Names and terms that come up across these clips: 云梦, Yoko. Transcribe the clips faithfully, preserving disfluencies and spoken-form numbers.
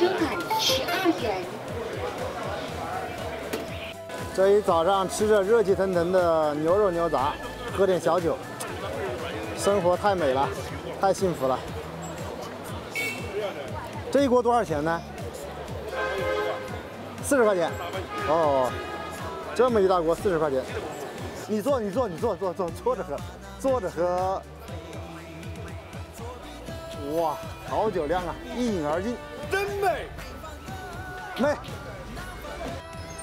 收满十二元。这一早上吃着热气腾腾的牛肉牛杂，喝点小酒，生活太美了，太幸福了。这一锅多少钱呢？四十块钱。哦，这么一大锅四十块钱。你坐，你坐，你坐，坐坐坐着喝，坐着喝。 哇，好酒量啊，一饮而尽，真美，美！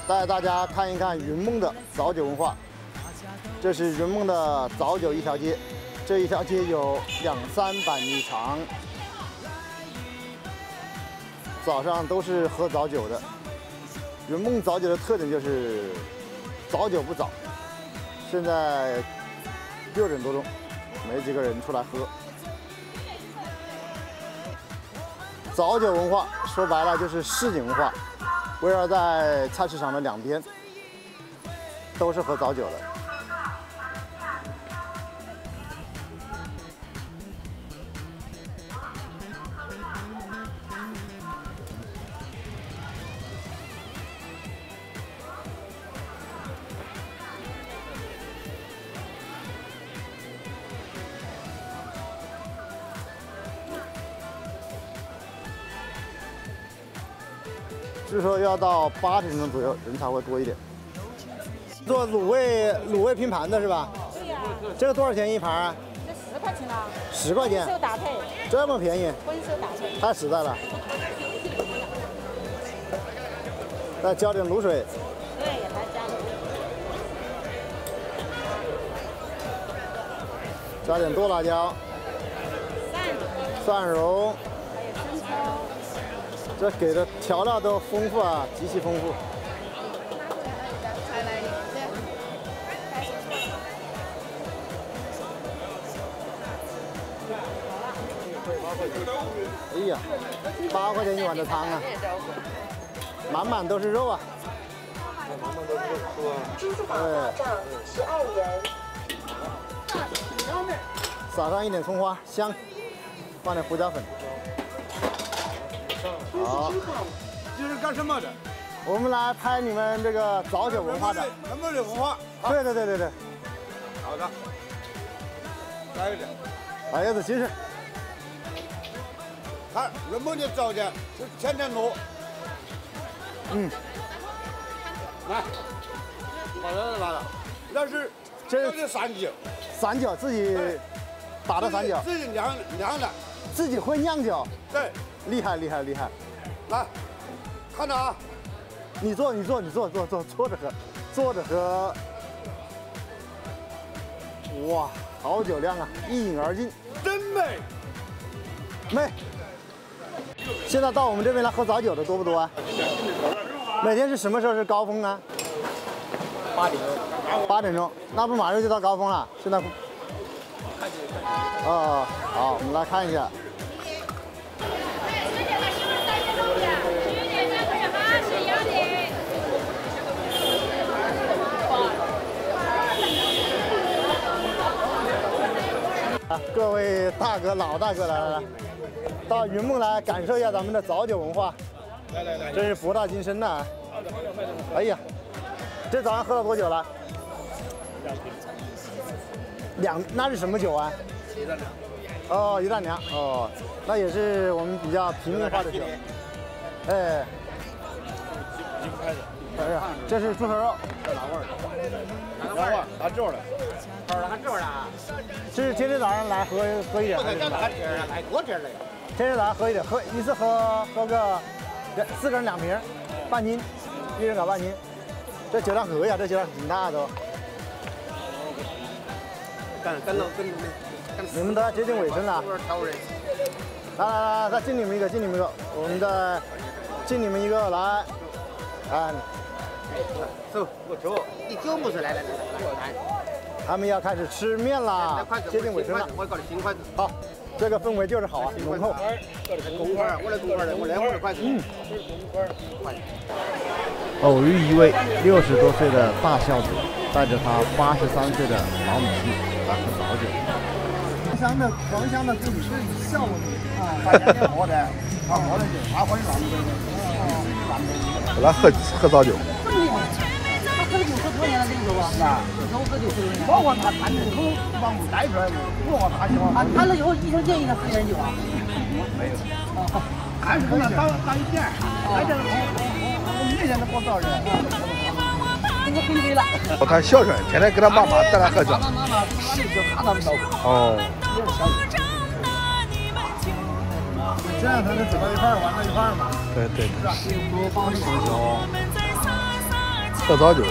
带大家看一看云梦的早酒文化。这是云梦的早酒一条街，这一条街有两三百米长。早上都是喝早酒的。云梦早酒的特点就是早酒不早，现在六点多钟，没几个人出来喝。 早酒文化说白了就是市井文化，围绕在菜市场的两边，都是喝早酒的。据说要到八点钟左右人才会多一点。做卤味卤味拼盘的是吧？对呀。这个多少钱一盘啊？这十块钱啊。十块钱。荤素搭配。这么便宜。荤素搭配。太实在了。再浇点卤水。对，给它加点。加点剁辣椒。蒜。蒜蓉。 这给的调料都丰富啊，极其丰富。哎呀，八块钱一碗的汤啊，满满都是肉啊。满满都是肉啊。金字塔大帐十二元。撒上一点葱花，香，放点胡椒粉。 好，这是干什么的？我们来拍你们这个早酒文化的，咱们的文化。对对对对对。好的，来一点，来一点精神。看，人们的早酒是天天喝。嗯。来，把这个拿了，那是这是散酒，散酒自己打的散酒，自己酿酿的，自己会酿酒。对。 厉害厉害厉害！来，看着啊，你坐你坐你坐坐坐坐着喝，坐着喝。哇，好酒量啊，一饮而尽，真美，美。现在到我们这边来喝早酒的多不多啊？每天是什么时候是高峰啊？八点钟。八点钟，那不马上就到高峰了？现在不？哦，好，我们来看一下。 各位大哥、老大哥来了，到云梦来感受一下咱们的早酒文化。来来来，真是博大精深呐！哎呀，这早上喝了多久了？两，那是什么酒啊？一丈量。哦，一丈量。哦，那也是我们比较平民化的酒。哎。哎呀，这是猪头肉。这哪味儿？哪味儿？哪做的？ 这是天天早上来喝喝一点，天天早上喝一点，喝一次喝喝个两四个人两瓶，半斤，一人搞半斤。这酒量可以啊，这酒量挺大的都。你们都要接近尾声了。来来来，再敬你们一个，敬你们一个，我们再敬你们一个，来，啊，走，我走，你酒没事，来来来来。 他们要开始吃面啦，接近尾声了。好，这个氛围就是好啊，浓厚。公筷儿，我来公筷儿，我来我来筷子。嗯。偶遇一位六十多岁的大孝子，带着他八十三岁的老母亲来喝早酒。香的狂香的给你吃笑你啊！把盐给熬的，熬好了就拿回去拿去。我来喝喝早酒。喝酒，他喝酒喝多年了，这个酒啊。啊。他喝酒喝多年。包括他谈酒都往摘出来的，不光他喜欢。啊，谈了以后医生建议他喝点酒啊。没有。啊，还是那当当一件，来点红红红，那天都过早了。 我看孝顺，天天跟他妈妈带他喝酒。哦。这样才能走到一块儿，玩到一块儿嘛。对对对。喝早酒。